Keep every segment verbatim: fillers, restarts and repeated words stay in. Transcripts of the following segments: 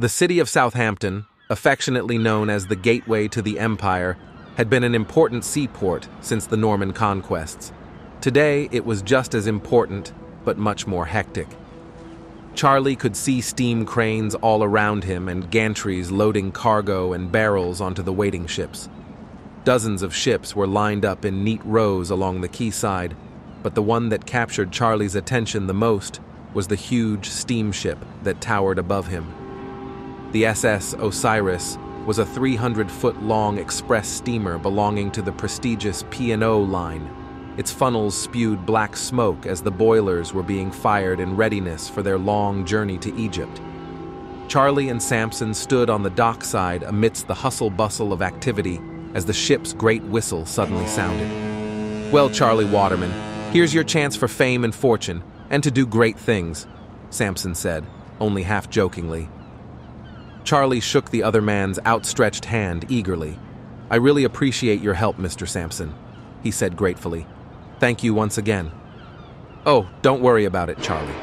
The city of Southampton, affectionately known as the Gateway to the Empire, had been an important seaport since the Norman conquests. Today, it was just as important, but much more hectic. Charlie could see steam cranes all around him and gantries loading cargo and barrels onto the waiting ships. Dozens of ships were lined up in neat rows along the quayside, but the one that captured Charlie's attention the most was the huge steamship that towered above him. The S S Osiris was a three hundred foot long express steamer belonging to the prestigious P and O line. Its funnels spewed black smoke as the boilers were being fired in readiness for their long journey to Egypt. Charlie and Sampson stood on the dockside amidst the hustle-bustle of activity as the ship's great whistle suddenly sounded. "Well, Charlie Waterman, here's your chance for fame and fortune, and to do great things," Sampson said, only half-jokingly. Charlie shook the other man's outstretched hand eagerly. "I really appreciate your help, Mister Sampson," he said gratefully. "Thank you once again." "Oh, don't worry about it, Charlie.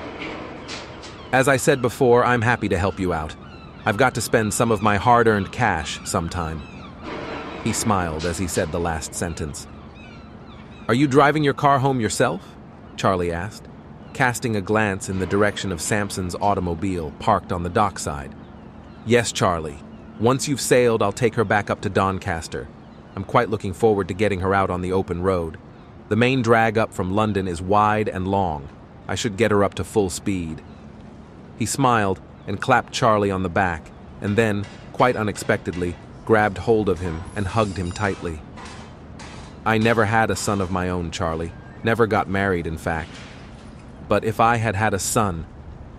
As I said before, I'm happy to help you out. I've got to spend some of my hard-earned cash sometime." He smiled as he said the last sentence. "Are you driving your car home yourself?" Charlie asked, casting a glance in the direction of Sampson's automobile parked on the dockside. "Yes, Charlie. Once you've sailed, I'll take her back up to Doncaster. I'm quite looking forward to getting her out on the open road. The main drag up from London is wide and long. I should get her up to full speed." He smiled and clapped Charlie on the back, and then, quite unexpectedly, grabbed hold of him and hugged him tightly. "I never had a son of my own, Charlie. Never got married, in fact. But if I had had a son,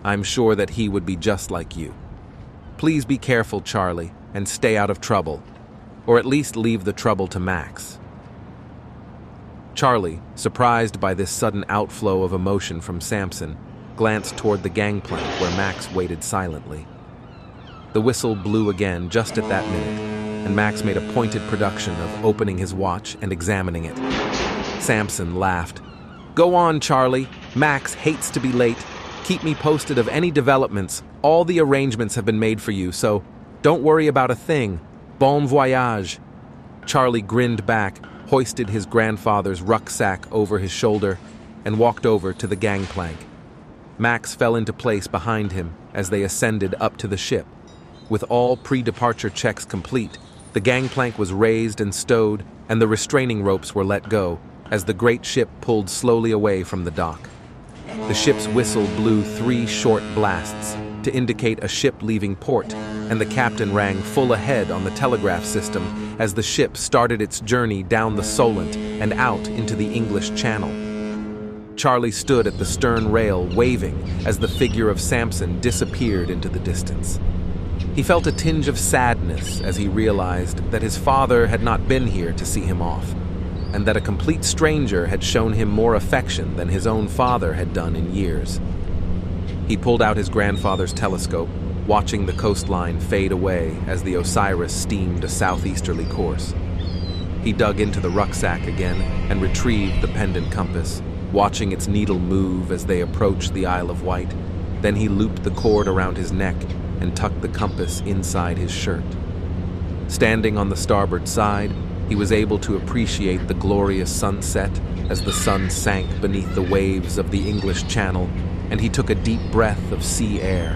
I'm sure that he would be just like you. Please be careful, Charlie, and stay out of trouble, or at least leave the trouble to Max." Charlie, surprised by this sudden outflow of emotion from Sampson, glanced toward the gangplank where Max waited silently. The whistle blew again just at that minute, and Max made a pointed production of opening his watch and examining it. Sampson laughed. "Go on, Charlie. Max hates to be late. Keep me posted of any developments. All the arrangements have been made for you, so don't worry about a thing. Bon voyage." Charlie grinned back, hoisted his grandfather's rucksack over his shoulder, and walked over to the gangplank. Max fell into place behind him as they ascended up to the ship. With all pre-departure checks complete, the gangplank was raised and stowed, and the restraining ropes were let go as the great ship pulled slowly away from the dock. The ship's whistle blew three short blasts to indicate a ship leaving port, and the captain rang full ahead on the telegraph system as the ship started its journey down the Solent and out into the English Channel. Charlie stood at the stern rail waving as the figure of Sampson disappeared into the distance. He felt a tinge of sadness as he realized that his father had not been here to see him off, and that a complete stranger had shown him more affection than his own father had done in years. He pulled out his grandfather's telescope, watching the coastline fade away as the Osiris steamed a southeasterly course. He dug into the rucksack again and retrieved the pendant compass, watching its needle move as they approached the Isle of Wight. Then he looped the cord around his neck and tucked the compass inside his shirt. Standing on the starboard side, he was able to appreciate the glorious sunset as the sun sank beneath the waves of the English Channel, and he took a deep breath of sea air.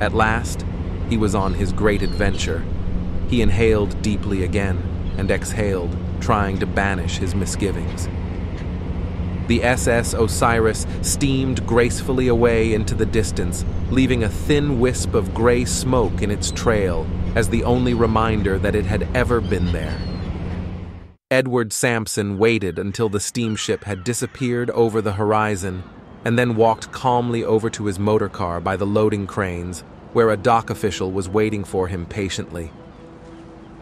At last, he was on his great adventure. He inhaled deeply again and exhaled, trying to banish his misgivings. The S S Osiris steamed gracefully away into the distance, leaving a thin wisp of gray smoke in its trail as the only reminder that it had ever been there. Edward Sampson waited until the steamship had disappeared over the horizon, and then walked calmly over to his motorcar by the loading cranes, where a dock official was waiting for him patiently.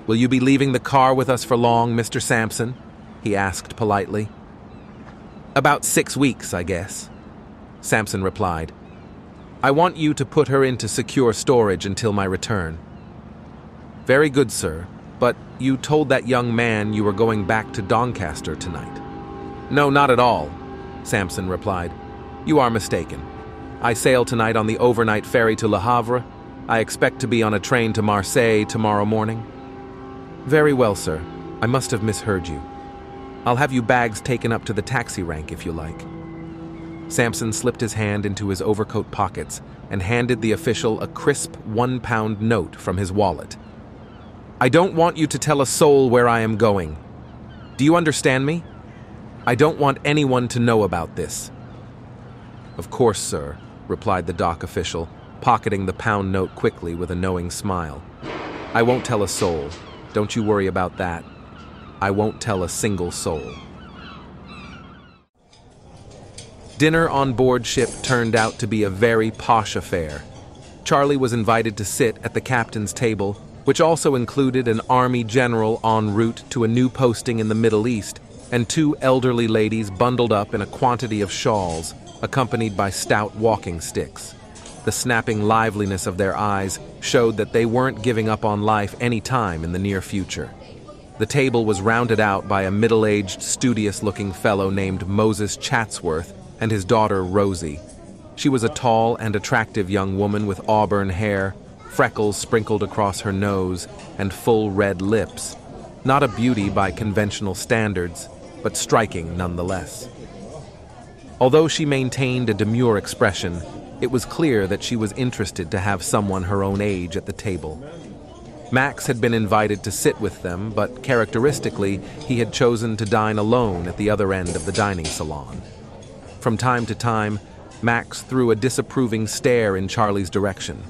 "Will you be leaving the car with us for long, Mister Sampson?" he asked politely. "About six weeks, I guess," Sampson replied. "I want you to put her into secure storage until my return." "Very good, sir. But you told that young man you were going back to Doncaster tonight." "No, not at all," Sampson replied. "You are mistaken. I sail tonight on the overnight ferry to Le Havre. I expect to be on a train to Marseille tomorrow morning. Very well, sir. I must have misheard you. I'll have you bags taken up to the taxi rank if you like. Sampson slipped his hand into his overcoat pockets and handed the official a crisp one-pound note from his wallet. I don't want you to tell a soul where I am going. Do you understand me? I don't want anyone to know about this. Of course, sir, replied the dock official, pocketing the pound note quickly with a knowing smile. I won't tell a soul. Don't you worry about that. I won't tell a single soul. Dinner on board ship turned out to be a very posh affair. Charlie was invited to sit at the captain's table, which also included an army general en route to a new posting in the Middle East and two elderly ladies bundled up in a quantity of shawls, accompanied by stout walking sticks. The snapping liveliness of their eyes showed that they weren't giving up on life any time in the near future. The table was rounded out by a middle-aged, studious-looking fellow named Moses Chatsworth, and his daughter Rosie. She was a tall and attractive young woman with auburn hair, freckles sprinkled across her nose, and full red lips. Not a beauty by conventional standards, but striking nonetheless. Although she maintained a demure expression, it was clear that she was interested to have someone her own age at the table. Max had been invited to sit with them, but characteristically, he had chosen to dine alone at the other end of the dining salon. From time to time, Max threw a disapproving stare in Charlie's direction.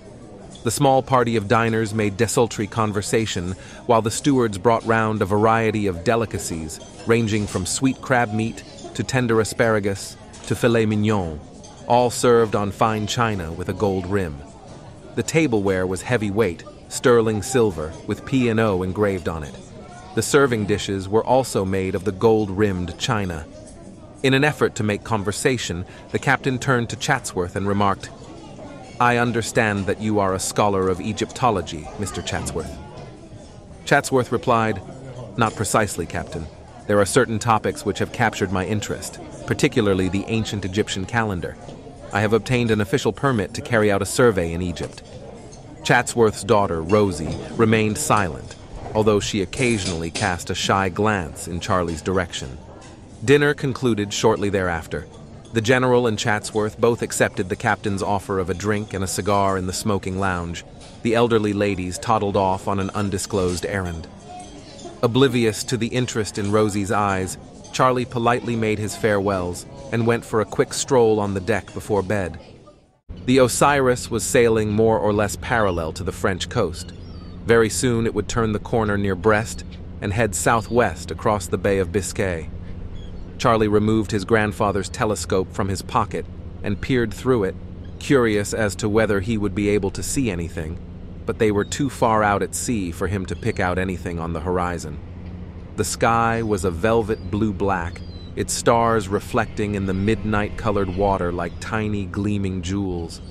The small party of diners made desultory conversation while the stewards brought round a variety of delicacies, ranging from sweet crab meat to tender asparagus to filet mignon, all served on fine china with a gold rim. The tableware was heavyweight, sterling silver, with P and O engraved on it. The serving dishes were also made of the gold-rimmed china. In an effort to make conversation, the captain turned to Chatsworth and remarked, I understand that you are a scholar of Egyptology, Mister Chatsworth. Chatsworth replied, Not precisely, Captain. There are certain topics which have captured my interest, particularly the ancient Egyptian calendar. I have obtained an official permit to carry out a survey in Egypt. Chatsworth's daughter, Rosie, remained silent, although she occasionally cast a shy glance in Charlie's direction. Dinner concluded shortly thereafter. The general and Chatsworth both accepted the captain's offer of a drink and a cigar in the smoking lounge. The elderly ladies toddled off on an undisclosed errand. Oblivious to the interest in Rosie's eyes, Charlie politely made his farewells and went for a quick stroll on the deck before bed. The Osiris was sailing more or less parallel to the French coast. Very soon it would turn the corner near Brest and head southwest across the Bay of Biscay. Charlie removed his grandfather's telescope from his pocket and peered through it, curious as to whether he would be able to see anything, but they were too far out at sea for him to pick out anything on the horizon. The sky was a velvet blue-black, its stars reflecting in the midnight-colored water like tiny gleaming jewels.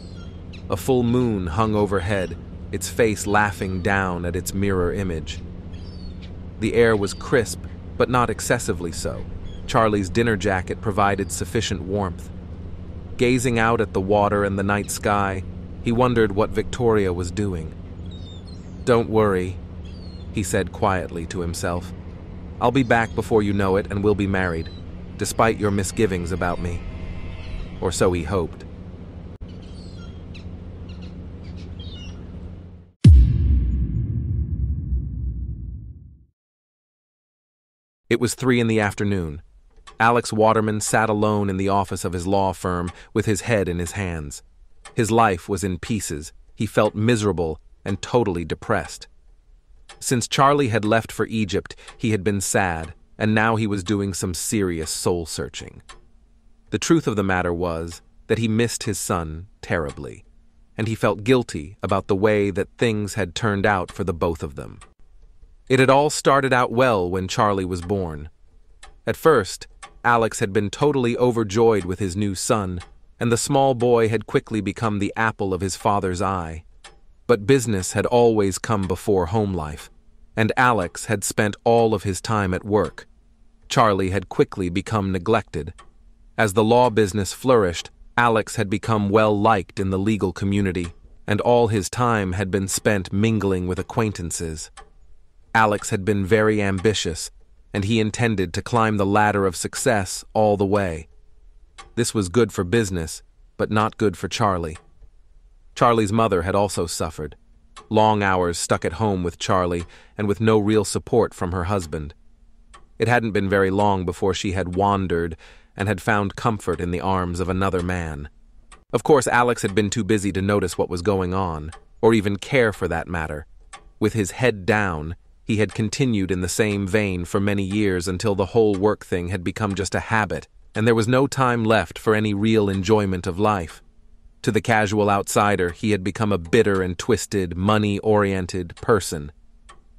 A full moon hung overhead, its face laughing down at its mirror image. The air was crisp, but not excessively so. Charlie's dinner jacket provided sufficient warmth. Gazing out at the water and the night sky, he wondered what Victoria was doing. Don't worry, he said quietly to himself. I'll be back before you know it and we'll be married, despite your misgivings about me. Or so he hoped. It was three in the afternoon. Alex Waterman sat alone in the office of his law firm with his head in his hands. His life was in pieces. He felt miserable and totally depressed. Since Charlie had left for Egypt, he had been sad, and now he was doing some serious soul-searching. The truth of the matter was that he missed his son terribly, and he felt guilty about the way that things had turned out for the both of them. It had all started out well when Charlie was born. At first, Alex had been totally overjoyed with his new son, and the small boy had quickly become the apple of his father's eye. But business had always come before home life, and Alex had spent all of his time at work. Charlie had quickly become neglected. As the law business flourished, Alex had become well liked in the legal community, and all his time had been spent mingling with acquaintances. Alex had been very ambitious, and he intended to climb the ladder of success all the way. This was good for business, but not good for Charlie. Charlie's mother had also suffered. Long hours stuck at home with Charlie and with no real support from her husband. It hadn't been very long before she had wandered and had found comfort in the arms of another man. Of course, Alex had been too busy to notice what was going on, or even care for that matter. With his head down, he had continued in the same vein for many years until the whole work thing had become just a habit, and there was no time left for any real enjoyment of life. To the casual outsider, he had become a bitter and twisted, money-oriented person.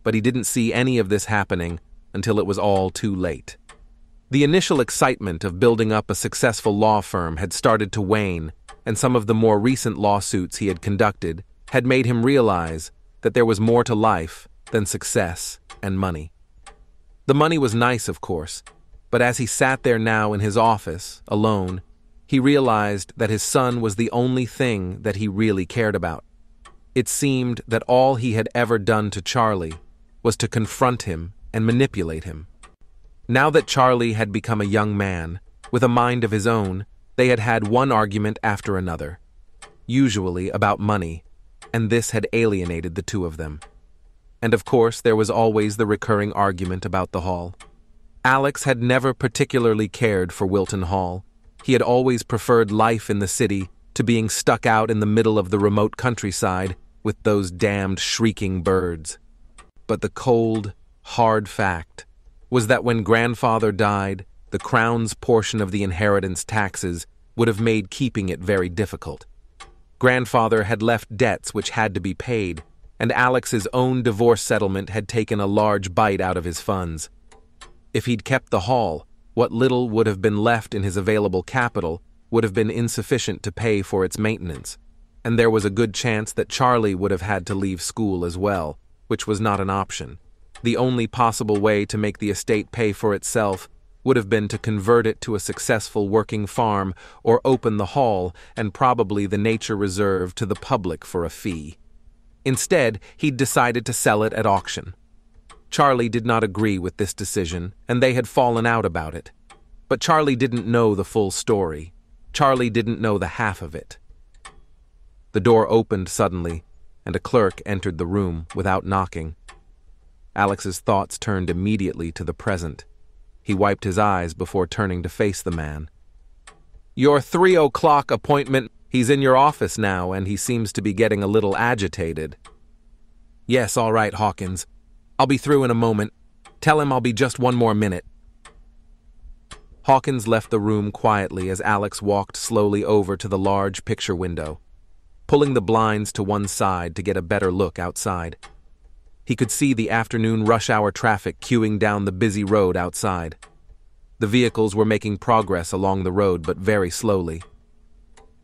But he didn't see any of this happening until it was all too late. The initial excitement of building up a successful law firm had started to wane, and some of the more recent lawsuits he had conducted had made him realize that there was more to life than success and money. The money was nice, of course, but as he sat there now in his office, alone, he realized that his son was the only thing that he really cared about. It seemed that all he had ever done to Charlie was to confront him and manipulate him. Now that Charlie had become a young man, with a mind of his own, they had had one argument after another, usually about money, and this had alienated the two of them. And of course, there was always the recurring argument about the hall. Alex had never particularly cared for Wilton Hall. He had always preferred life in the city to being stuck out in the middle of the remote countryside with those damned shrieking birds. But the cold, hard fact was that when grandfather died, the Crown's portion of the inheritance taxes would have made keeping it very difficult. Grandfather had left debts which had to be paid, and Alex's own divorce settlement had taken a large bite out of his funds. If he'd kept the hall, what little would have been left in his available capital would have been insufficient to pay for its maintenance, and there was a good chance that Charlie would have had to leave school as well, which was not an option. The only possible way to make the estate pay for itself would have been to convert it to a successful working farm or open the hall and probably the nature reserve to the public for a fee. Instead, he'd decided to sell it at auction. Charlie did not agree with this decision, and they had fallen out about it. But Charlie didn't know the full story. Charlie didn't know the half of it. The door opened suddenly, and a clerk entered the room without knocking. Alex's thoughts turned immediately to the present. He wiped his eyes before turning to face the man. "Your three o'clock appointment, he's in your office now, and he seems to be getting a little agitated." "Yes, all right, Hawkins. I'll be through in a moment. Tell him I'll be just one more minute." Hawkins left the room quietly as Alex walked slowly over to the large picture window, pulling the blinds to one side to get a better look outside. He could see the afternoon rush hour traffic queuing down the busy road outside. The vehicles were making progress along the road, but very slowly.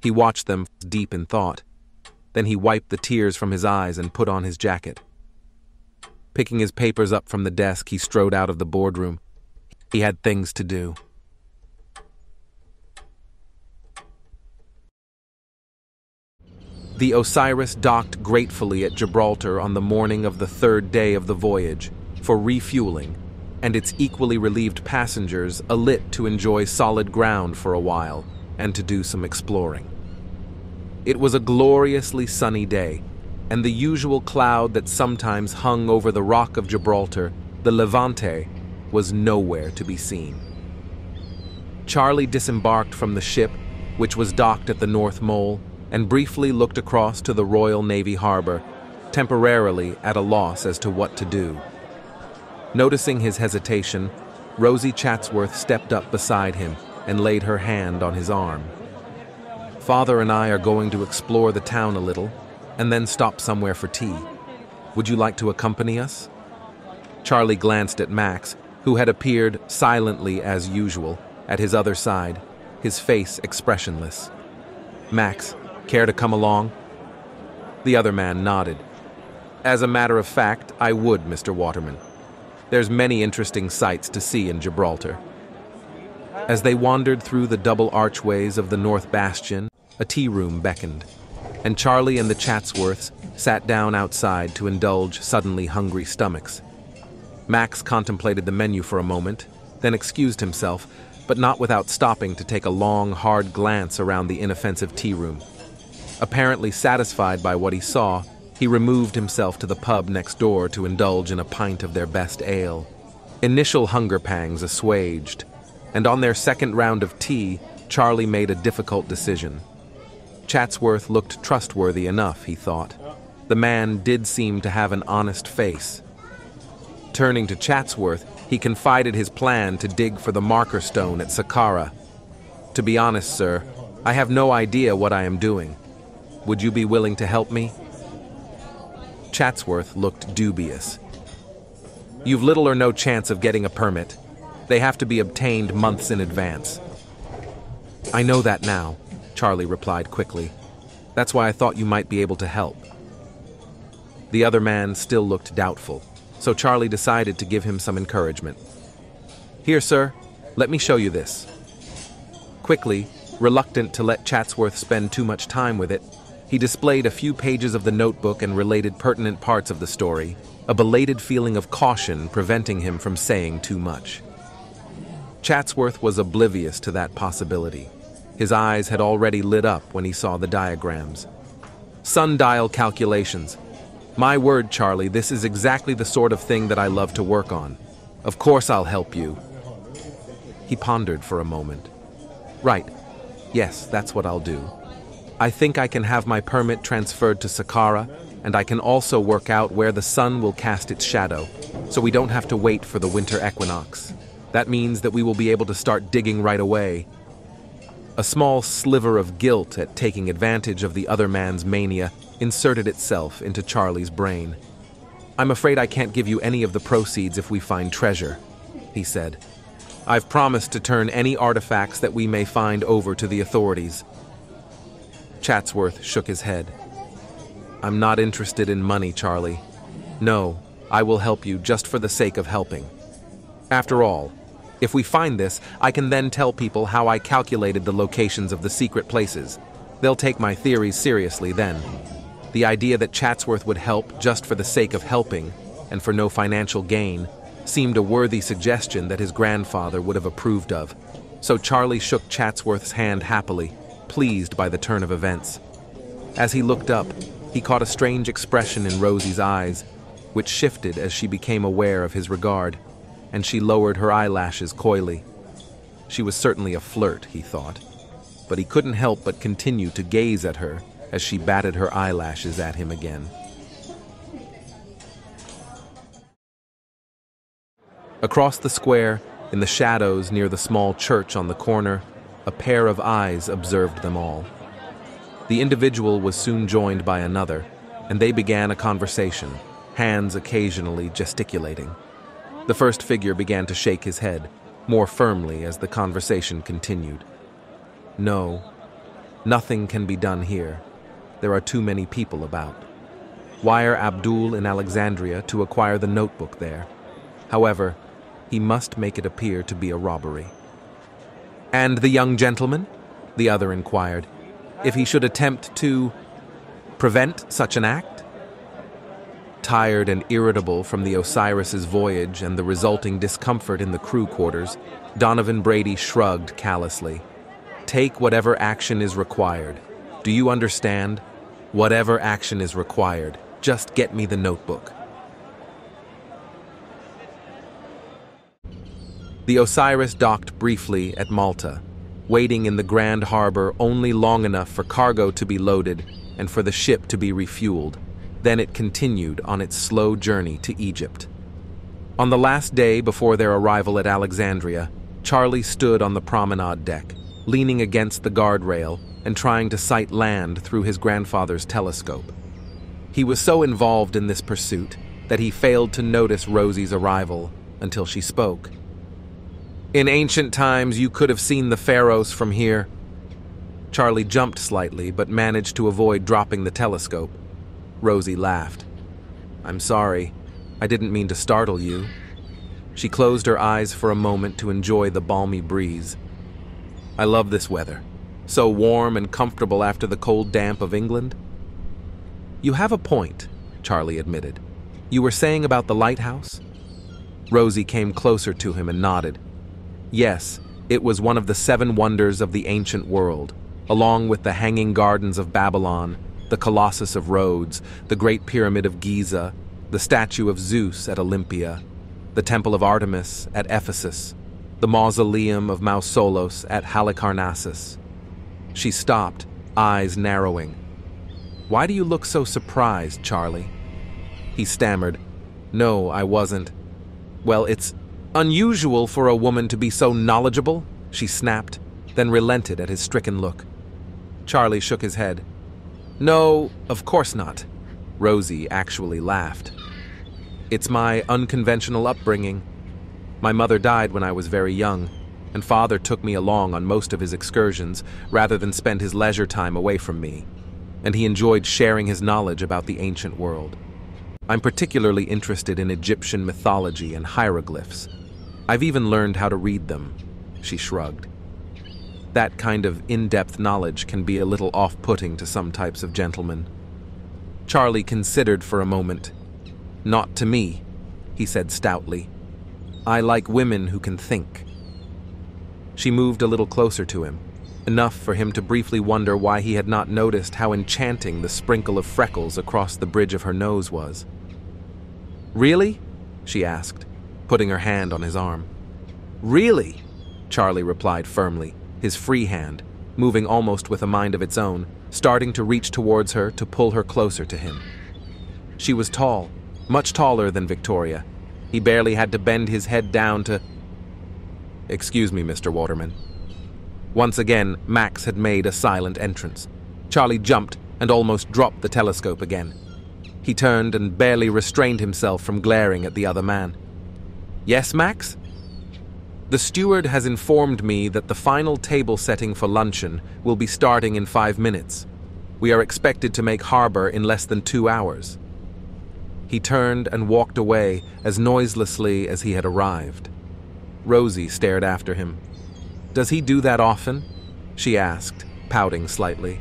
He watched them, deep in thought. Then he wiped the tears from his eyes and put on his jacket. Picking his papers up from the desk, he strode out of the boardroom. He had things to do. The Osiris docked gratefully at Gibraltar on the morning of the third day of the voyage for refueling, and its equally relieved passengers alit to enjoy solid ground for a while and to do some exploring. It was a gloriously sunny day, and the usual cloud that sometimes hung over the rock of Gibraltar, the Levante, was nowhere to be seen. Charlie disembarked from the ship, which was docked at the North Mole, and briefly looked across to the Royal Navy Harbor, temporarily at a loss as to what to do. Noticing his hesitation, Rosie Chatsworth stepped up beside him and laid her hand on his arm. "Father and I are going to explore the town a little, and then stop somewhere for tea. Would you like to accompany us?" Charlie glanced at Max, who had appeared, silently as usual, at his other side, his face expressionless. "Max, care to come along?" The other man nodded. "As a matter of fact, I would, Mister Waterman. There's many interesting sights to see in Gibraltar." As they wandered through the double archways of the North Bastion, a tea room beckoned, and Charlie and the Chatsworths sat down outside to indulge suddenly hungry stomachs. Max contemplated the menu for a moment, then excused himself, but not without stopping to take a long, hard glance around the inoffensive tea room. Apparently satisfied by what he saw, he removed himself to the pub next door to indulge in a pint of their best ale. Initial hunger pangs assuaged, and on their second round of tea, Charlie made a difficult decision. Chatsworth looked trustworthy enough, he thought. The man did seem to have an honest face. Turning to Chatsworth, he confided his plan to dig for the marker stone at Saqqara. "To be honest, sir, I have no idea what I am doing. Would you be willing to help me?" Chatsworth looked dubious. "You've little or no chance of getting a permit. They have to be obtained months in advance." "I know that now," Charlie replied quickly. "That's why I thought you might be able to help." The other man still looked doubtful, so Charlie decided to give him some encouragement. "Here, sir, let me show you this." Quickly, reluctant to let Chatsworth spend too much time with it, he displayed a few pages of the notebook and related pertinent parts of the story, a belated feeling of caution preventing him from saying too much. Chatsworth was oblivious to that possibility. His eyes had already lit up when he saw the diagrams. "Sundial calculations. My word, Charlie, this is exactly the sort of thing that I love to work on. Of course I'll help you." He pondered for a moment. "Right. Yes, that's what I'll do. I think I can have my permit transferred to Saqqara, and I can also work out where the sun will cast its shadow, so we don't have to wait for the winter equinox. That means that we will be able to start digging right away." A small sliver of guilt at taking advantage of the other man's mania inserted itself into Charlie's brain. "I'm afraid I can't give you any of the proceeds if we find treasure," he said. "I've promised to turn any artifacts that we may find over to the authorities." Chatsworth shook his head. "I'm not interested in money, Charlie. No, I will help you just for the sake of helping. After all, if we find this, I can then tell people how I calculated the locations of the secret places. They'll take my theories seriously then." The idea that Chatsworth would help just for the sake of helping, and for no financial gain, seemed a worthy suggestion that his grandfather would have approved of, so Charlie shook Chatsworth's hand happily, pleased by the turn of events. As he looked up, he caught a strange expression in Rosie's eyes, which shifted as she became aware of his regard, and she lowered her eyelashes coyly. She was certainly a flirt, he thought, but he couldn't help but continue to gaze at her as she batted her eyelashes at him again. Across the square, in the shadows near the small church on the corner, a pair of eyes observed them all. The individual was soon joined by another, and they began a conversation, hands occasionally gesticulating. The first figure began to shake his head, more firmly as the conversation continued. "No, nothing can be done here. There are too many people about. Wire Abdul in Alexandria to acquire the notebook there. However, he must make it appear to be a robbery." "And the young gentleman?" the other inquired. "If he should attempt to prevent such an act?" Tired and irritable from the Osiris's voyage and the resulting discomfort in the crew quarters, Donovan Brady shrugged callously. "Take whatever action is required. Do you understand? Whatever action is required. Just get me the notebook." The Osiris docked briefly at Malta, waiting in the Grand Harbor only long enough for cargo to be loaded and for the ship to be refueled. Then it continued on its slow journey to Egypt. On the last day before their arrival at Alexandria, Charlie stood on the promenade deck, leaning against the guardrail and trying to sight land through his grandfather's telescope. He was so involved in this pursuit that he failed to notice Rosie's arrival until she spoke. "In ancient times, you could have seen the Pharos from here." Charlie jumped slightly but managed to avoid dropping the telescope. Rosie laughed. "I'm sorry. I didn't mean to startle you." She closed her eyes for a moment to enjoy the balmy breeze. "I love this weather. So warm and comfortable after the cold damp of England. You have a point, Charlie admitted. You were saying about the lighthouse? Rosie came closer to him and nodded. Yes, it was one of the seven wonders of the ancient world, along with the Hanging Gardens of Babylon, the Colossus of Rhodes, the Great Pyramid of Giza, the Statue of Zeus at Olympia, the Temple of Artemis at Ephesus, the Mausoleum of Mausolus at Halicarnassus. She stopped, eyes narrowing. Why do you look so surprised, Charlie? He stammered. No, I wasn't. Well, it's unusual for a woman to be so knowledgeable, she snapped, then relented at his stricken look. Charlie shook his head. No, of course not. Rosie actually laughed. It's my unconventional upbringing. My mother died when I was very young, and father took me along on most of his excursions rather than spend his leisure time away from me, and he enjoyed sharing his knowledge about the ancient world. I'm particularly interested in Egyptian mythology and hieroglyphs. I've even learned how to read them, she shrugged. That kind of in-depth knowledge can be a little off-putting to some types of gentlemen. Charlie considered for a moment. Not to me, he said stoutly. I like women who can think. She moved a little closer to him, enough for him to briefly wonder why he had not noticed how enchanting the sprinkle of freckles across the bridge of her nose was. Really? She asked, putting her hand on his arm. Really? Charlie replied firmly, his free hand, moving almost with a mind of its own, starting to reach towards her to pull her closer to him. She was tall, much taller than Victoria. He barely had to bend his head down to... Excuse me, Mister Waterman. Once again, Max had made a silent entrance. Charlie jumped and almost dropped the telescope again. He turned and barely restrained himself from glaring at the other man. Yes, Max? The steward has informed me that the final table setting for luncheon will be starting in five minutes. We are expected to make harbor in less than two hours. He turned and walked away as noiselessly as he had arrived. Rosie stared after him. Does he do that often? She asked, pouting slightly.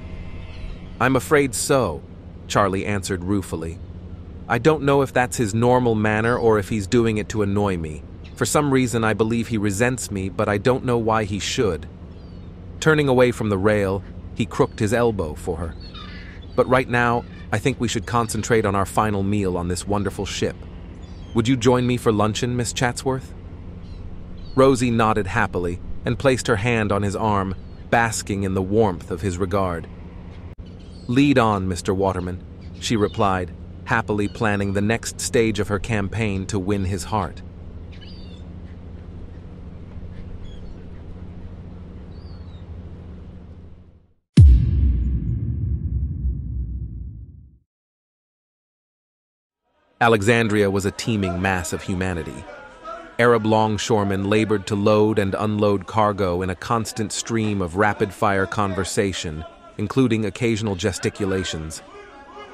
I'm afraid so, Charlie answered ruefully. I don't know if that's his normal manner or if he's doing it to annoy me. For some reason, I believe he resents me, but I don't know why he should. Turning away from the rail, he crooked his elbow for her. But right now, I think we should concentrate on our final meal on this wonderful ship. Would you join me for luncheon, Miss Chatsworth? Rosie nodded happily and placed her hand on his arm, basking in the warmth of his regard. Lead on, Mister Waterman, she replied, happily planning the next stage of her campaign to win his heart. Alexandria was a teeming mass of humanity. Arab longshoremen labored to load and unload cargo in a constant stream of rapid-fire conversation, including occasional gesticulations.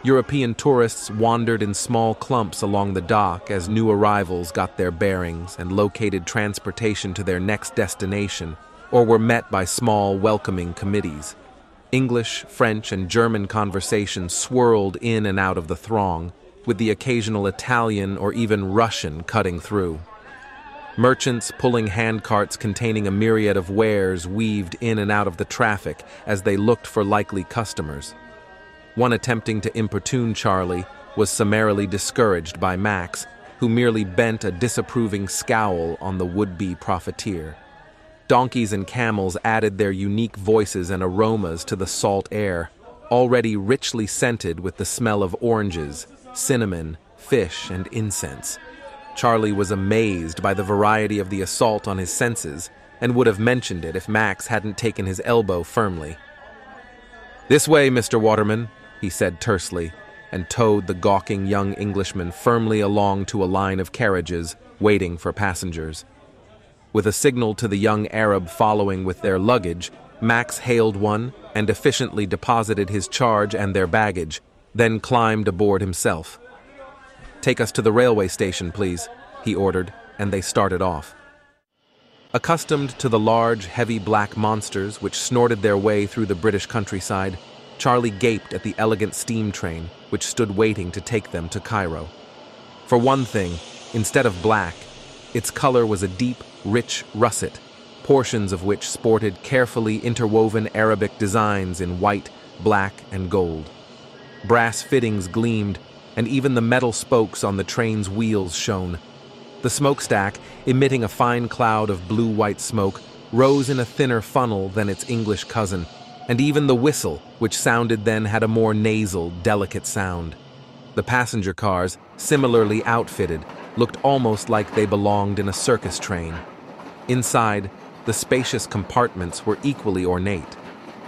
European tourists wandered in small clumps along the dock as new arrivals got their bearings and located transportation to their next destination, or were met by small, welcoming committees. English, French, and German conversation swirled in and out of the throng, with the occasional Italian or even Russian cutting through. Merchants pulling handcarts containing a myriad of wares weaved in and out of the traffic as they looked for likely customers. One attempting to importune Charlie was summarily discouraged by Max, who merely bent a disapproving scowl on the would-be profiteer. Donkeys and camels added their unique voices and aromas to the salt air, already richly scented with the smell of oranges, cinnamon, fish, and incense. Charlie was amazed by the variety of the assault on his senses and would have mentioned it if Max hadn't taken his elbow firmly. This way, Mister Waterman, he said tersely, and towed the gawking young Englishman firmly along to a line of carriages waiting for passengers. With a signal to the young Arab following with their luggage, Max hailed one and efficiently deposited his charge and their baggage, then climbed aboard himself. Take us to the railway station, please, he ordered, and they started off. Accustomed to the large, heavy black monsters which snorted their way through the British countryside, Charlie gaped at the elegant steam train, which stood waiting to take them to Cairo. For one thing, instead of black, its color was a deep, rich russet, portions of which sported carefully interwoven Arabic designs in white, black, and gold. Brass fittings gleamed, and even the metal spokes on the train's wheels shone. The smokestack, emitting a fine cloud of blue-white smoke, rose in a thinner funnel than its English cousin, and even the whistle, which sounded then, had a more nasal, delicate sound. The passenger cars, similarly outfitted, looked almost like they belonged in a circus train. Inside, the spacious compartments were equally ornate.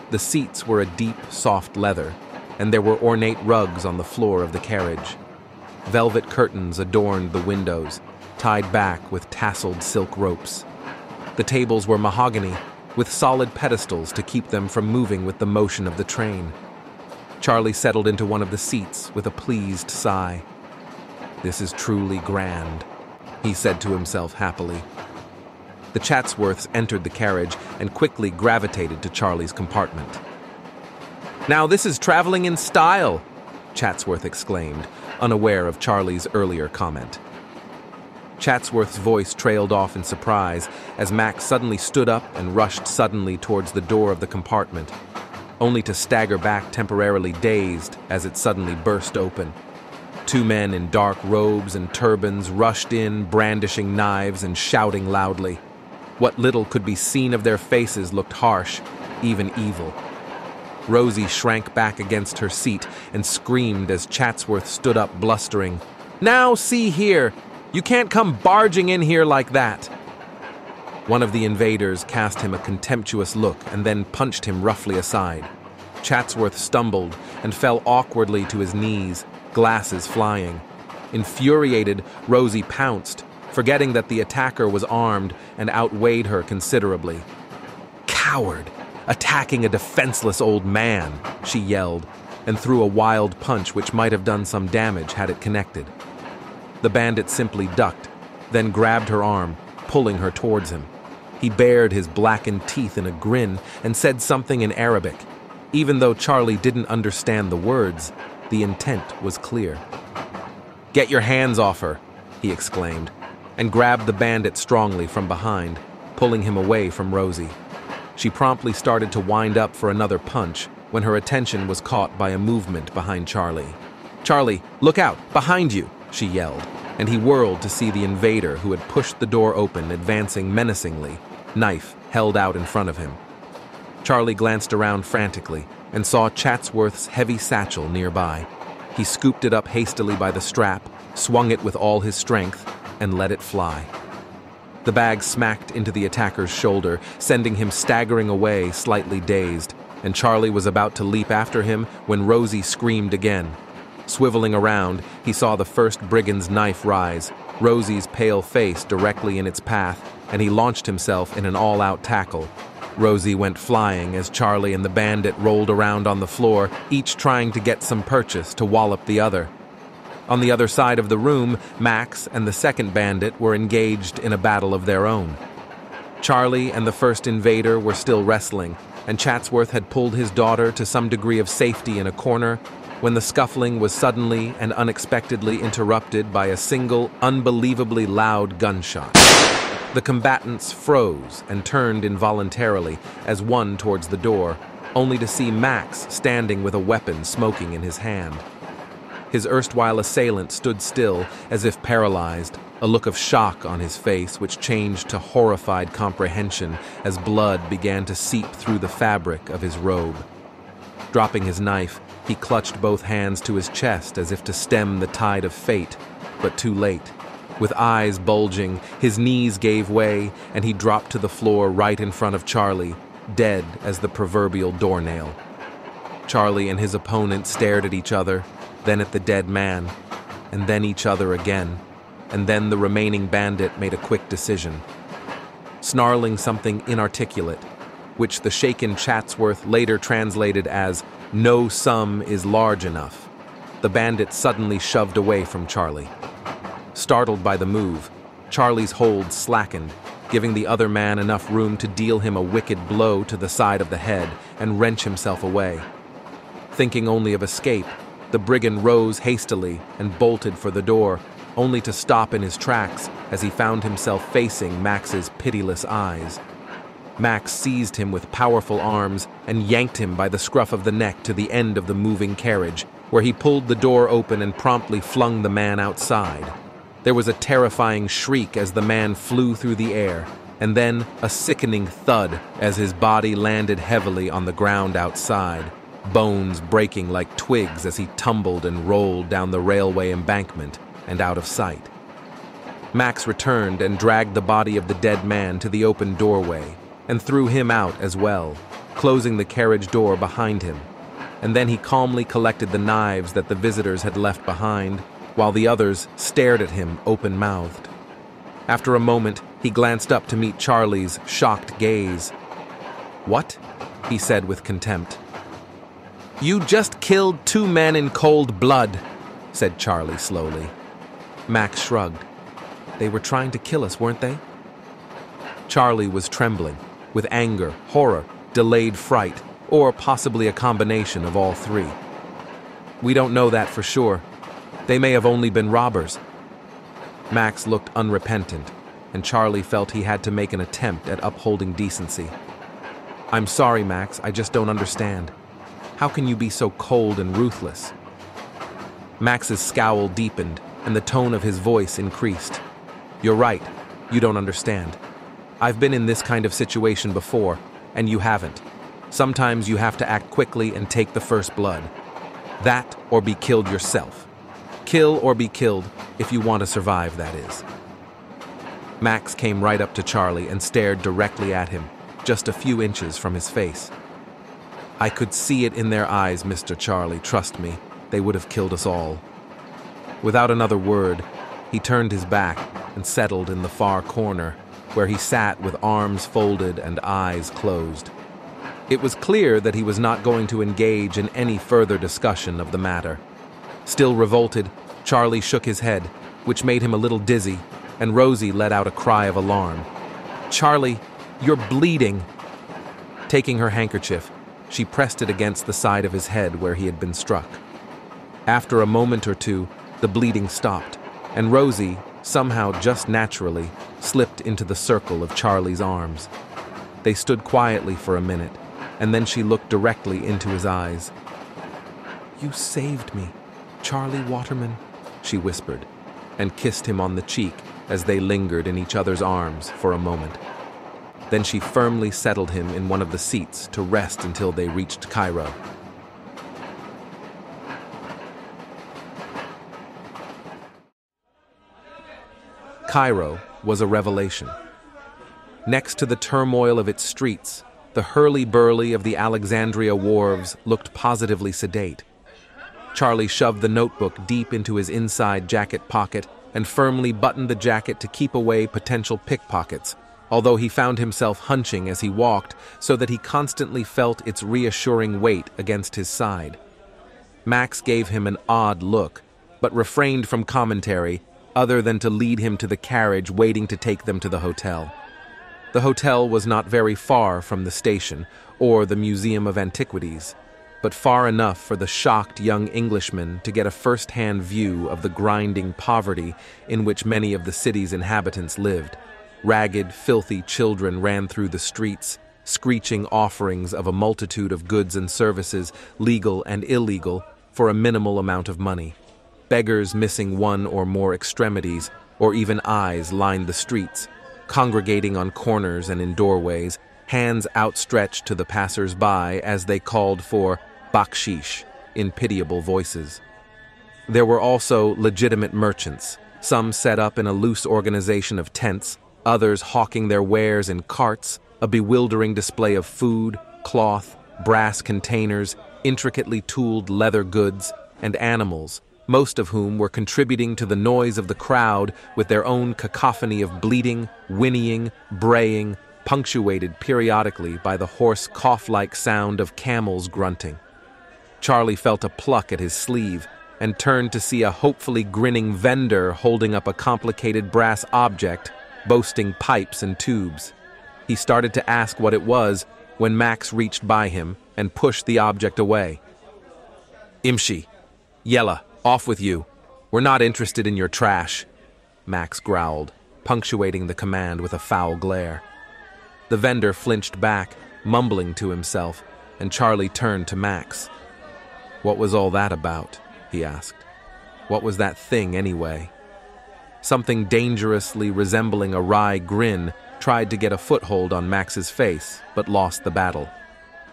The seats were a deep, soft leather, and there were ornate rugs on the floor of the carriage. Velvet curtains adorned the windows, tied back with tasseled silk ropes. The tables were mahogany, with solid pedestals to keep them from moving with the motion of the train. Charlie settled into one of the seats with a pleased sigh. "This is truly grand," he said to himself happily. The Chatsworths entered the carriage and quickly gravitated to Charlie's compartment. "Now this is traveling in style," Chatsworth exclaimed, unaware of Charlie's earlier comment. Chatsworth's voice trailed off in surprise as Max suddenly stood up and rushed suddenly towards the door of the compartment, only to stagger back temporarily dazed as it suddenly burst open. Two men in dark robes and turbans rushed in, brandishing knives and shouting loudly. What little could be seen of their faces looked harsh, even evil. Rosie shrank back against her seat and screamed as Chatsworth stood up blustering, "Now see here! You can't come barging in here like that!" One of the invaders cast him a contemptuous look and then punched him roughly aside. Chatsworth stumbled and fell awkwardly to his knees, glasses flying. Infuriated, Rosie pounced, forgetting that the attacker was armed and outweighed her considerably. "Coward! Attacking a defenseless old man!" she yelled, and threw a wild punch which might have done some damage had it connected. The bandit simply ducked, then grabbed her arm, pulling her towards him. He bared his blackened teeth in a grin and said something in Arabic. Even though Charlie didn't understand the words, the intent was clear. "Get your hands off her!" he exclaimed, and grabbed the bandit strongly from behind, pulling him away from Rosie. She promptly started to wind up for another punch when her attention was caught by a movement behind Charlie. "Charlie, look out! Behind you!" she yelled, and he whirled to see the invader who had pushed the door open advancing menacingly, knife held out in front of him. Charlie glanced around frantically and saw Chatsworth's heavy satchel nearby. He scooped it up hastily by the strap, swung it with all his strength, and let it fly. The bag smacked into the attacker's shoulder, sending him staggering away, slightly dazed, and Charlie was about to leap after him when Rosie screamed again. Swiveling around, he saw the first brigand's knife rise, Rosie's pale face directly in its path, and he launched himself in an all-out tackle. Rosie went flying as Charlie and the bandit rolled around on the floor, each trying to get some purchase to wallop the other. On the other side of the room, Max and the second bandit were engaged in a battle of their own. Charlie and the first invader were still wrestling, and Chatsworth had pulled his daughter to some degree of safety in a corner when the scuffling was suddenly and unexpectedly interrupted by a single, unbelievably loud gunshot. The combatants froze and turned involuntarily as one towards the door, only to see Max standing with a weapon smoking in his hand. His erstwhile assailant stood still, as if paralyzed, a look of shock on his face which changed to horrified comprehension as blood began to seep through the fabric of his robe. Dropping his knife, he clutched both hands to his chest as if to stem the tide of fate, but too late. With eyes bulging, his knees gave way, and he dropped to the floor right in front of Charlie, dead as the proverbial doornail. Charlie and his opponent stared at each other, then at the dead man, and then each other again, and then the remaining bandit made a quick decision. Snarling something inarticulate, which the shaken Chatsworth later translated as, "No sum is large enough," the bandit suddenly shoved away from Charlie. Startled by the move, Charlie's hold slackened, giving the other man enough room to deal him a wicked blow to the side of the head and wrench himself away. Thinking only of escape, the brigand rose hastily and bolted for the door, only to stop in his tracks as he found himself facing Max's pitiless eyes. Max seized him with powerful arms and yanked him by the scruff of the neck to the end of the moving carriage, where he pulled the door open and promptly flung the man outside. There was a terrifying shriek as the man flew through the air, and then a sickening thud as his body landed heavily on the ground outside, bones breaking like twigs as he tumbled and rolled down the railway embankment and out of sight. Max returned and dragged the body of the dead man to the open doorway and threw him out as well, closing the carriage door behind him. And then he calmly collected the knives that the visitors had left behind, while the others stared at him open-mouthed. After a moment, he glanced up to meet Charlie's shocked gaze. "What?" he said with contempt. "You just killed two men in cold blood," said Charlie slowly. Max shrugged. "They were trying to kill us, weren't they?" Charlie was trembling, with anger, horror, delayed fright, or possibly a combination of all three. "We don't know that for sure. They may have only been robbers." Max looked unrepentant, and Charlie felt he had to make an attempt at upholding decency. "I'm sorry, Max, I just don't understand. How can you be so cold and ruthless?" Max's scowl deepened, and the tone of his voice increased. "You're right, you don't understand. I've been in this kind of situation before, and you haven't. Sometimes you have to act quickly and take the first blood. That or be killed yourself. Kill or be killed, if you want to survive, that is." Max came right up to Charlie and stared directly at him, just a few inches from his face. "I could see it in their eyes, Mister Charlie, trust me. They would have killed us all." Without another word, he turned his back and settled in the far corner, where he sat with arms folded and eyes closed. It was clear that he was not going to engage in any further discussion of the matter. Still revolted, Charlie shook his head, which made him a little dizzy, and Rosie let out a cry of alarm. "Charlie, you're bleeding!" Taking her handkerchief, she pressed it against the side of his head where he had been struck. After a moment or two, the bleeding stopped, and Rosie, somehow just naturally, slipped into the circle of Charlie's arms. They stood quietly for a minute, and then she looked directly into his eyes. "You saved me, Charlie Waterman," she whispered, and kissed him on the cheek as they lingered in each other's arms for a moment. Then she firmly settled him in one of the seats to rest until they reached Cairo. Cairo was a revelation. Next to the turmoil of its streets, the hurly-burly of the Alexandria wharves looked positively sedate. Charlie shoved the notebook deep into his inside jacket pocket and firmly buttoned the jacket to keep away potential pickpockets, although he found himself hunching as he walked so that he constantly felt its reassuring weight against his side. Max gave him an odd look, but refrained from commentary other than to lead him to the carriage waiting to take them to the hotel. The hotel was not very far from the station or the Museum of Antiquities, but far enough for the shocked young Englishman to get a first-hand view of the grinding poverty in which many of the city's inhabitants lived. Ragged, filthy children ran through the streets, screeching offerings of a multitude of goods and services, legal and illegal, for a minimal amount of money. Beggars missing one or more extremities, or even eyes, lined the streets, congregating on corners and in doorways, hands outstretched to the passers-by as they called for bakshish in pitiable voices. There were also legitimate merchants, some set up in a loose organization of tents, others hawking their wares in carts, a bewildering display of food, cloth, brass containers, intricately tooled leather goods, and animals, most of whom were contributing to the noise of the crowd with their own cacophony of bleating, whinnying, braying, punctuated periodically by the hoarse cough-like sound of camels grunting. Charlie felt a pluck at his sleeve and turned to see a hopefully grinning vendor holding up a complicated brass object, boasting pipes and tubes. He started to ask what it was when Max reached by him and pushed the object away. Imshi, Yella, off with you. We're not interested in your trash, Max growled, punctuating the command with a foul glare. The vendor flinched back, mumbling to himself, and Charlie turned to Max. What was all that about? He asked. What was that thing, anyway? Something dangerously resembling a wry grin tried to get a foothold on Max's face, but lost the battle.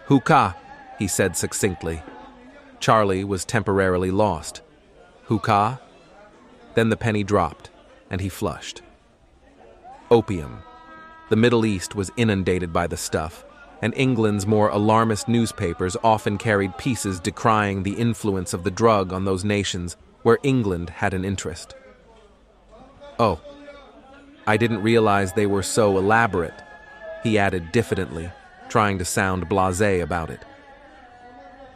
Hookah, he said succinctly. Charlie was temporarily lost. Hookah? Then the penny dropped, and he flushed. Opium. The Middle East was inundated by the stuff, and England's more alarmist newspapers often carried pieces decrying the influence of the drug on those nations where England had an interest. Oh, I didn't realize they were so elaborate, he added diffidently, trying to sound blasé about it.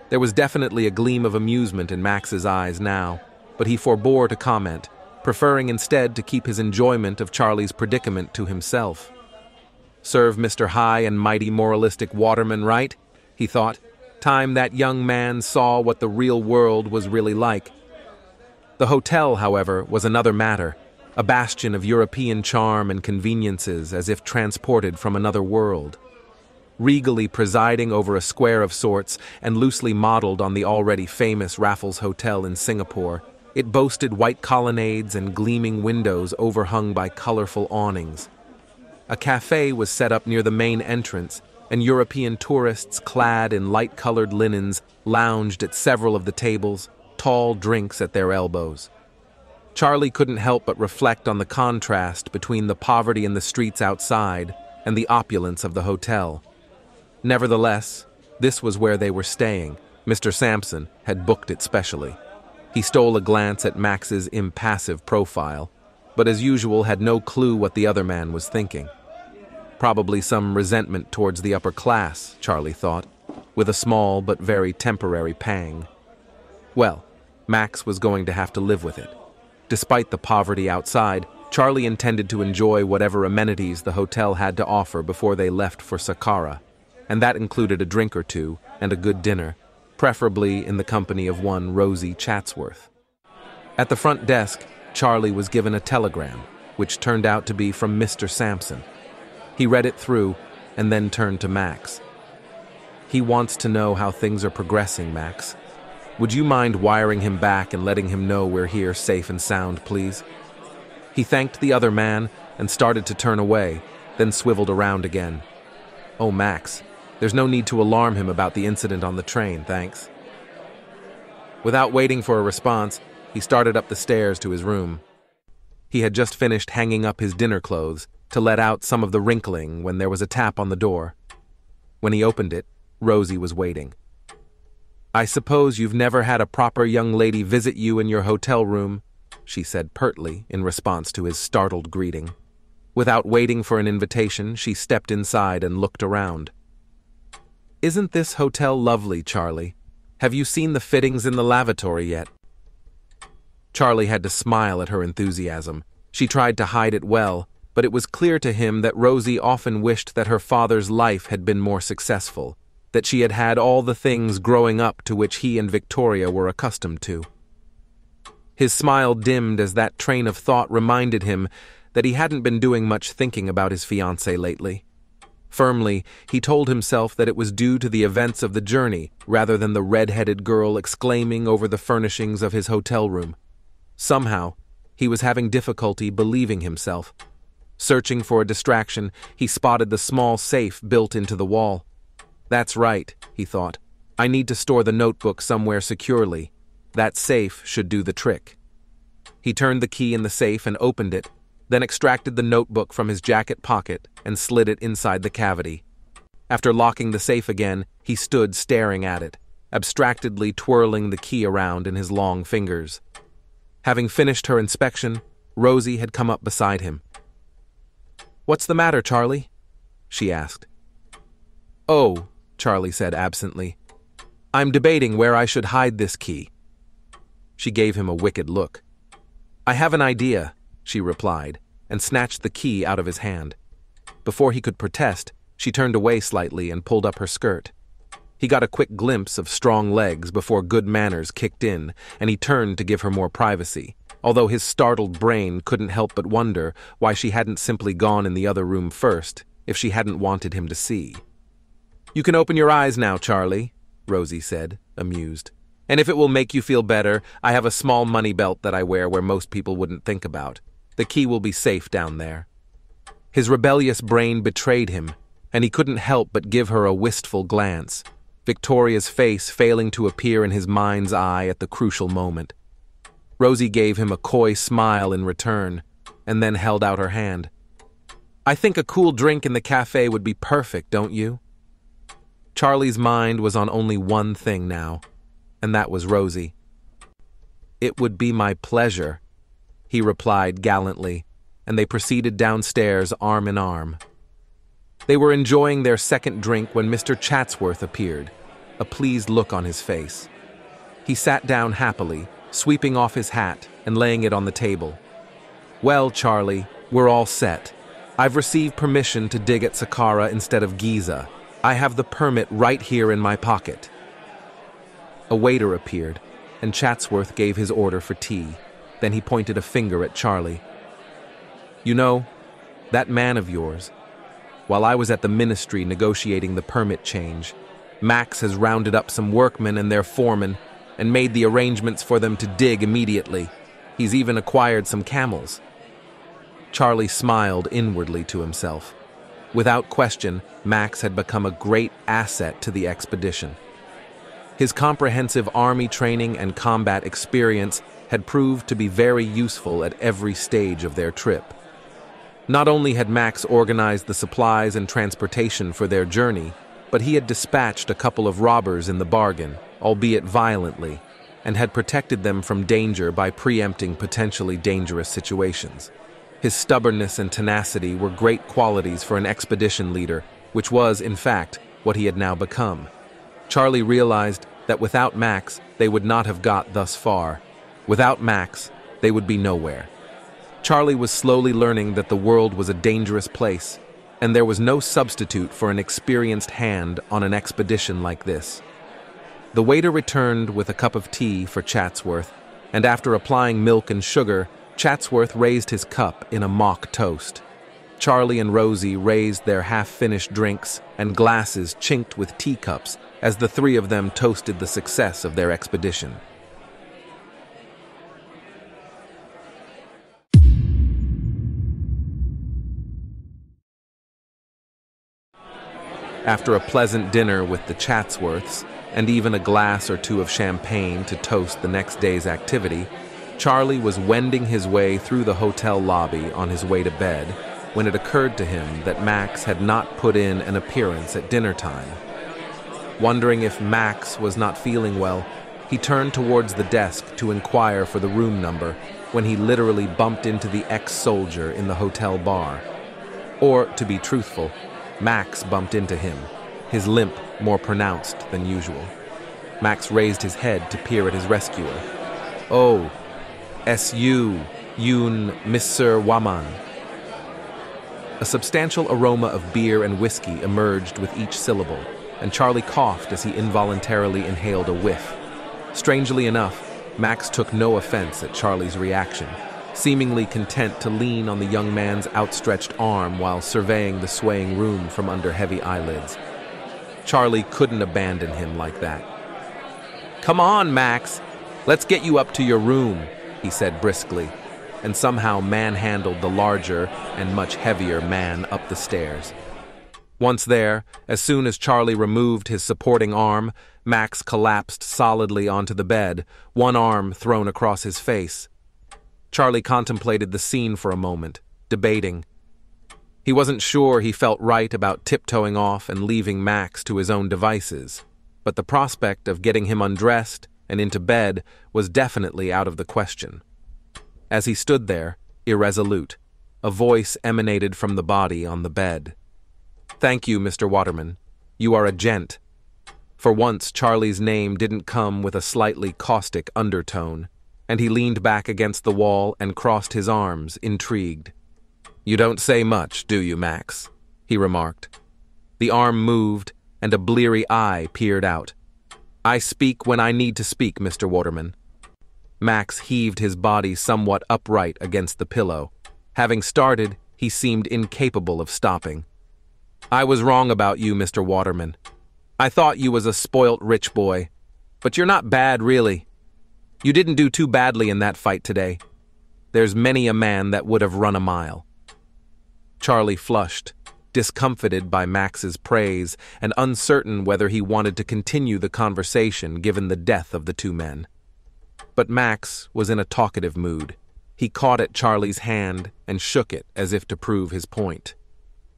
There was definitely a gleam of amusement in Max's eyes now, but he forbore to comment, preferring instead to keep his enjoyment of Charlie's predicament to himself. Serve Mister High and Mighty Moralistic Waterman right, he thought, time that young man saw what the real world was really like. The hotel, however, was another matter, a bastion of European charm and conveniences as if transported from another world. Regally presiding over a square of sorts and loosely modeled on the already famous Raffles Hotel in Singapore, it boasted white colonnades and gleaming windows overhung by colorful awnings. A cafe was set up near the main entrance, and European tourists clad in light-colored linens lounged at several of the tables, tall drinks at their elbows. Charlie couldn't help but reflect on the contrast between the poverty in the streets outside and the opulence of the hotel. Nevertheless, this was where they were staying. Mister Sampson had booked it specially. He stole a glance at Max's impassive profile, but as usual had no clue what the other man was thinking. Probably some resentment towards the upper class, Charlie thought, with a small but very temporary pang. Well, Max was going to have to live with it. Despite the poverty outside, Charlie intended to enjoy whatever amenities the hotel had to offer before they left for Saqqara, and that included a drink or two and a good dinner, preferably in the company of one Rosie Chatsworth. At the front desk, Charlie was given a telegram, which turned out to be from Mister Sampson. He read it through and then turned to Max. He wants to know how things are progressing, Max. Would you mind wiring him back and letting him know we're here safe and sound, please? He thanked the other man and started to turn away, then swiveled around again. Oh, Max, there's no need to alarm him about the incident on the train, thanks. Without waiting for a response, he started up the stairs to his room. He had just finished hanging up his dinner clothes to let out some of the wrinkling when there was a tap on the door. When he opened it, Rosie was waiting. I suppose you've never had a proper young lady visit you in your hotel room, she said pertly in response to his startled greeting. Without waiting for an invitation, she stepped inside and looked around. Isn't this hotel lovely, Charlie? Have you seen the fittings in the lavatory yet? Charlie had to smile at her enthusiasm. She tried to hide it well, but it was clear to him that Rosie often wished that her father's life had been more successful, that she had had all the things growing up to which he and Victoria were accustomed to. His smile dimmed as that train of thought reminded him that he hadn't been doing much thinking about his fiancée lately. Firmly, he told himself that it was due to the events of the journey rather than the red-headed girl exclaiming over the furnishings of his hotel room. Somehow, he was having difficulty believing himself. Searching for a distraction, he spotted the small safe built into the wall. That's right, he thought. I need to store the notebook somewhere securely. That safe should do the trick. He turned the key in the safe and opened it, then extracted the notebook from his jacket pocket and slid it inside the cavity. After locking the safe again, he stood staring at it, abstractedly twirling the key around in his long fingers. Having finished her inspection, Rosie had come up beside him. "What's the matter, Charlie?" she asked. "Oh," Charlie said absently, "I'm debating where I should hide this key." She gave him a wicked look. "I have an idea," she replied, and snatched the key out of his hand. Before he could protest, she turned away slightly and pulled up her skirt. He got a quick glimpse of strong legs before good manners kicked in, and he turned to give her more privacy, although his startled brain couldn't help but wonder why she hadn't simply gone in the other room first if she hadn't wanted him to see. "You can open your eyes now, Charlie," Rosie said, amused. "And if it will make you feel better, I have a small money belt that I wear where most people wouldn't think about. The key will be safe down there." His rebellious brain betrayed him, and he couldn't help but give her a wistful glance, Victoria's face failing to appear in his mind's eye at the crucial moment. Rosie gave him a coy smile in return, and then held out her hand. "I think a cool drink in the cafe would be perfect, don't you?" Charlie's mind was on only one thing now, and that was Rosie. "It would be my pleasure," he replied gallantly, and they proceeded downstairs arm in arm. They were enjoying their second drink when Mister Chatsworth appeared, a pleased look on his face. He sat down happily, sweeping off his hat and laying it on the table. "Well, Charlie, we're all set. I've received permission to dig at Saqqara instead of Giza. I have the permit right here in my pocket." A waiter appeared, and Chatsworth gave his order for tea. Then he pointed a finger at Charlie. "You know, that man of yours, while I was at the ministry negotiating the permit change, Max has rounded up some workmen and their foremen and made the arrangements for them to dig immediately. He's even acquired some camels." Charlie smiled inwardly to himself. Without question, Max had become a great asset to the expedition. His comprehensive army training and combat experience had proved to be very useful at every stage of their trip. Not only had Max organized the supplies and transportation for their journey, but he had dispatched a couple of robbers in the bargain, albeit violently, and had protected them from danger by preempting potentially dangerous situations. His stubbornness and tenacity were great qualities for an expedition leader, which was, in fact, what he had now become. Charlie realized that without Max, they would not have got thus far. Without Max, they would be nowhere. Charlie was slowly learning that the world was a dangerous place, and there was no substitute for an experienced hand on an expedition like this. The waiter returned with a cup of tea for Chatsworth, and after applying milk and sugar, Chatsworth raised his cup in a mock toast. Charlie and Rosie raised their half-finished drinks and glasses chinked with teacups as the three of them toasted the success of their expedition. After a pleasant dinner with the Chatsworths, and even a glass or two of champagne to toast the next day's activity, Charlie was wending his way through the hotel lobby on his way to bed when it occurred to him that Max had not put in an appearance at dinner time. Wondering if Max was not feeling well, he turned towards the desk to inquire for the room number when he literally bumped into the ex-soldier in the hotel bar. Or, to be truthful, Max bumped into him, his limp more pronounced than usual. Max raised his head to peer at his rescuer. "Oh, S U Yoon Mister Waman." A substantial aroma of beer and whiskey emerged with each syllable, and Charlie coughed as he involuntarily inhaled a whiff. Strangely enough, Max took no offense at Charlie's reaction, seemingly content to lean on the young man's outstretched arm while surveying the swaying room from under heavy eyelids. Charlie couldn't abandon him like that. "Come on, Max, let's get you up to your room," he said briskly, and somehow manhandled the larger and much heavier man up the stairs. Once there, as soon as Charlie removed his supporting arm, Max collapsed solidly onto the bed, one arm thrown across his face. Charlie contemplated the scene for a moment, debating. He wasn't sure he felt right about tiptoeing off and leaving Max to his own devices, but the prospect of getting him undressed and into bed was definitely out of the question. As he stood there, irresolute, a voice emanated from the body on the bed. "Thank you, Mister Waterman. You are a gent." For once, Charlie's name didn't come with a slightly caustic undertone, and he leaned back against the wall and crossed his arms, intrigued. "You don't say much, do you, Max?" he remarked. The arm moved, and a bleary eye peered out. "I speak when I need to speak, Mister Waterman." Max heaved his body somewhat upright against the pillow. Having started, he seemed incapable of stopping. "I was wrong about you, Mister Waterman. I thought you was a spoilt rich boy, but you're not bad, really. You didn't do too badly in that fight today. There's many a man that would have run a mile." Charlie flushed, discomfited by Max's praise and uncertain whether he wanted to continue the conversation given the death of the two men. But Max was in a talkative mood. He caught at Charlie's hand and shook it as if to prove his point.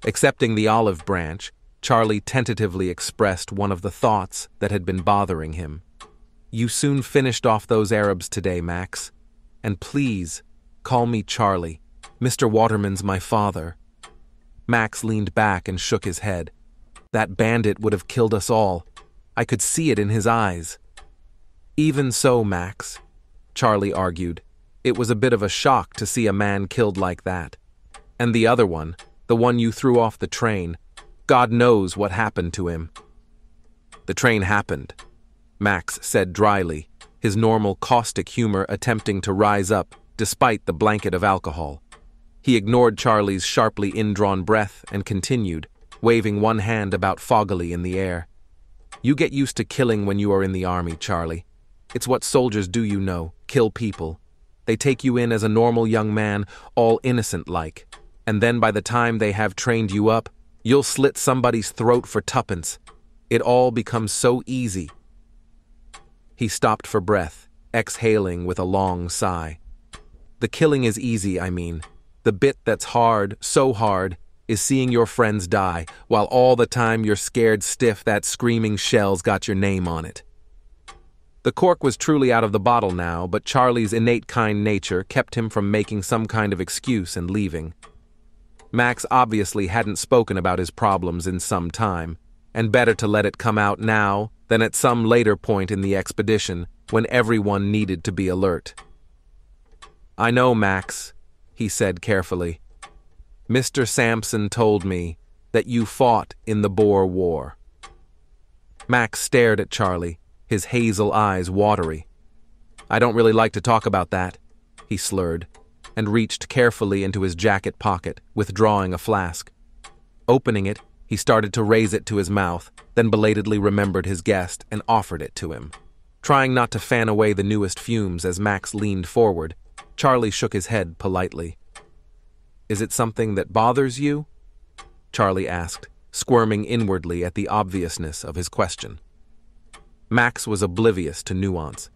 Accepting the olive branch, Charlie tentatively expressed one of the thoughts that had been bothering him. "You soon finished off those Arabs today, Max. And please, call me Charlie. Mister Waterman's my father." Max leaned back and shook his head. "That bandit would have killed us all. I could see it in his eyes." "Even so, Max," Charlie argued, "it was a bit of a shock to see a man killed like that. And the other one, the one you threw off the train, God knows what happened to him." "The train happened," Max said dryly, his normal caustic humor attempting to rise up despite the blanket of alcohol. He ignored Charlie's sharply indrawn breath and continued, waving one hand about foggily in the air. "You get used to killing when you are in the army, Charlie. It's what soldiers do, you know, kill people. They take you in as a normal young man, all innocent-like, and then by the time they have trained you up, you'll slit somebody's throat for tuppence. It all becomes so easy." He stopped for breath, exhaling with a long sigh. "The killing is easy, I mean. The bit that's hard, so hard, is seeing your friends die, while all the time you're scared stiff that screaming shell's got your name on it." The cork was truly out of the bottle now, but Charlie's innate kind nature kept him from making some kind of excuse and leaving. Max obviously hadn't spoken about his problems in some time, and better to let it come out now than at some later point in the expedition when everyone needed to be alert. "I know, Max," he said carefully. "Mister Sampson told me that you fought in the Boer War." Max stared at Charlie, his hazel eyes watery. "I don't really like to talk about that," he slurred, and reached carefully into his jacket pocket, withdrawing a flask. Opening it, he started to raise it to his mouth, then belatedly remembered his guest and offered it to him. Trying not to fan away the newest fumes as Max leaned forward, Charlie shook his head politely. "Is it something that bothers you?" Charlie asked, squirming inwardly at the obviousness of his question. Max was oblivious to nuance.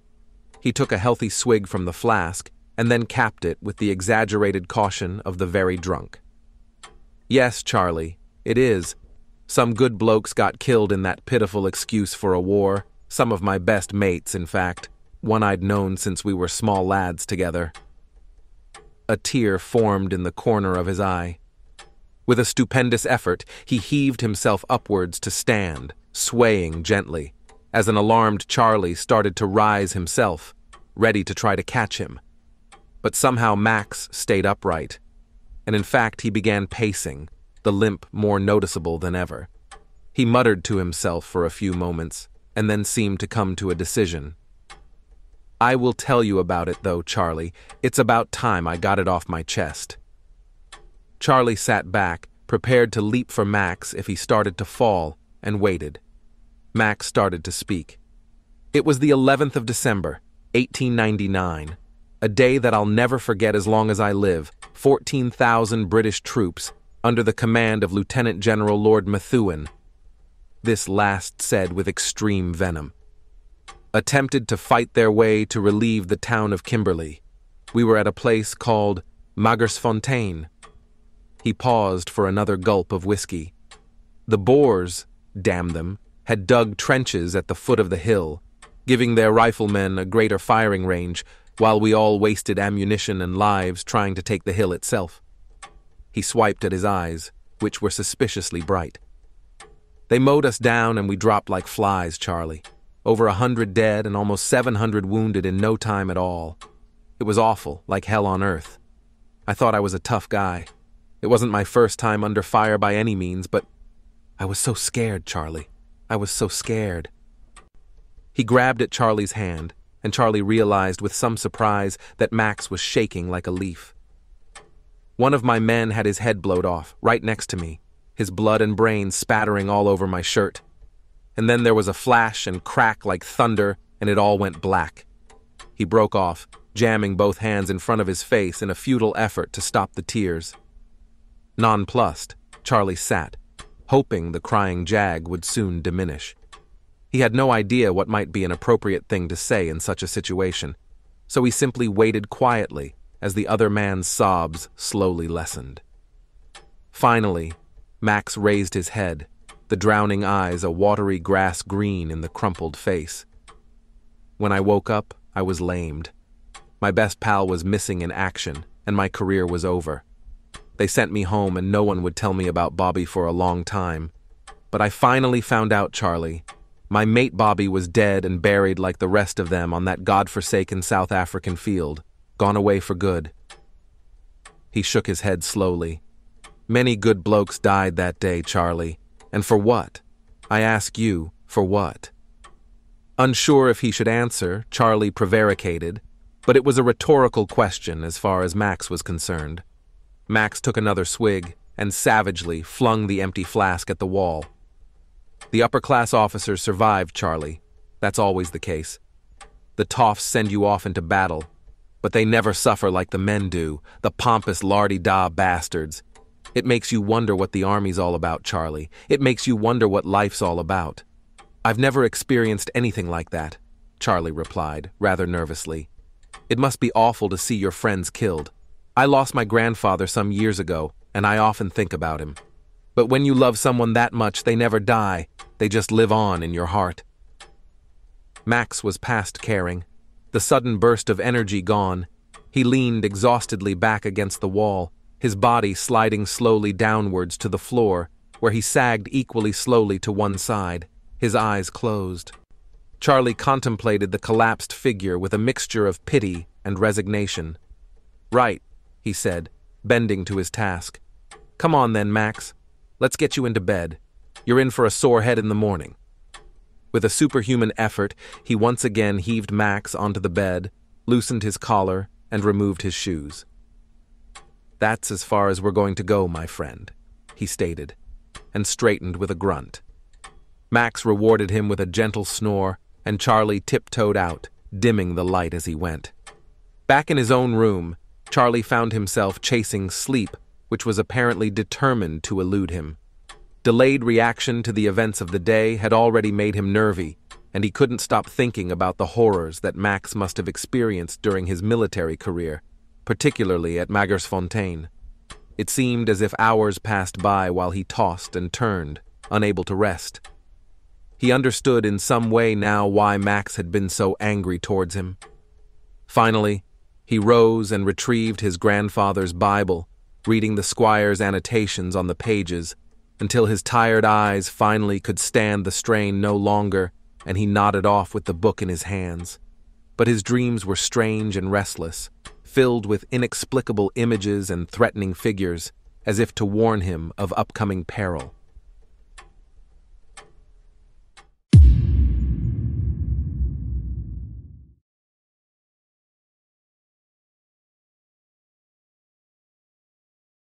He took a healthy swig from the flask and then capped it with the exaggerated caution of the very drunk. "Yes, Charlie, it is. Some good blokes got killed in that pitiful excuse for a war, some of my best mates, in fact, one I'd known since we were small lads together." A tear formed in the corner of his eye. With a stupendous effort, he heaved himself upwards to stand, swaying gently, as an alarmed Charlie started to rise himself, ready to try to catch him. But somehow Max stayed upright, and in fact he began pacing, the limp more noticeable than ever. He muttered to himself for a few moments, and then seemed to come to a decision. "I will tell you about it, though, Charlie. It's about time I got it off my chest." Charlie sat back, prepared to leap for Max if he started to fall, and waited. Max started to speak. "It was the eleventh of December, eighteen ninety-nine, a day that I'll never forget as long as I live. fourteen thousand British troops, under the command of Lieutenant General Lord Methuen," this last said with extreme venom, "attempted to fight their way to relieve the town of Kimberley. We were at a place called Magersfontein." He paused for another gulp of whiskey. "The Boers, damn them, had dug trenches at the foot of the hill, giving their riflemen a greater firing range, while we all wasted ammunition and lives trying to take the hill itself." He swiped at his eyes, which were suspiciously bright. "They mowed us down and we dropped like flies, Charlie. Over a hundred dead and almost seven hundred wounded in no time at all. It was awful, like hell on earth. I thought I was a tough guy. It wasn't my first time under fire by any means, but I was so scared, Charlie. I was so scared. He grabbed at Charlie's hand, and Charlie realized with some surprise that Max was shaking like a leaf. One of my men had his head blowed off, right next to me, his blood and brains spattering all over my shirt. And then there was a flash and crack like thunder, and it all went black. He broke off, jamming both hands in front of his face in a futile effort to stop the tears. Nonplussed, Charlie sat, hoping the crying jag would soon diminish. He had no idea what might be an appropriate thing to say in such a situation, so he simply waited quietly as the other man's sobs slowly lessened. Finally, Max raised his head, the drowning eyes a watery grass green in the crumpled face. When I woke up, I was lamed. My best pal was missing in action, and my career was over. They sent me home, and no one would tell me about Bobby for a long time. But I finally found out, Charlie. My mate Bobby was dead and buried like the rest of them on that godforsaken South African field, gone away for good. He shook his head slowly. Many good blokes died that day, Charlie. And for what? I ask you, for what? Unsure if he should answer, Charlie prevaricated, but it was a rhetorical question as far as Max was concerned. Max took another swig and savagely flung the empty flask at the wall. The upper-class officer survived, Charlie. That's always the case. The toffs send you off into battle, but they never suffer like the men do, the pompous lardy-da bastards. It makes you wonder what the army's all about, Charlie. It makes you wonder what life's all about. I've never experienced anything like that, Charlie replied, rather nervously. It must be awful to see your friends killed. I lost my grandfather some years ago, and I often think about him. But when you love someone that much, they never die. They just live on in your heart. Max was past caring, the sudden burst of energy gone. He leaned exhaustedly back against the wall, his body sliding slowly downwards to the floor, where he sagged equally slowly to one side, his eyes closed. Charlie contemplated the collapsed figure with a mixture of pity and resignation. "Right," he said, bending to his task. "Come on then, Max. Let's get you into bed. You're in for a sore head in the morning." With a superhuman effort, he once again heaved Max onto the bed, loosened his collar, and removed his shoes. "That's as far as we're going to go, my friend," he stated, and straightened with a grunt. Max rewarded him with a gentle snore, and Charlie tiptoed out, dimming the light as he went. Back in his own room, Charlie found himself chasing sleep, which was apparently determined to elude him. Delayed reaction to the events of the day had already made him nervy, and he couldn't stop thinking about the horrors that Max must have experienced during his military career, particularly at Magersfontein. It seemed as if hours passed by while he tossed and turned, unable to rest. He understood in some way now why Max had been so angry towards him. Finally, he rose and retrieved his grandfather's Bible, reading the squire's annotations on the pages, until his tired eyes finally could stand the strain no longer, and he nodded off with the book in his hands. But his dreams were strange and restless, filled with inexplicable images and threatening figures, as if to warn him of upcoming peril.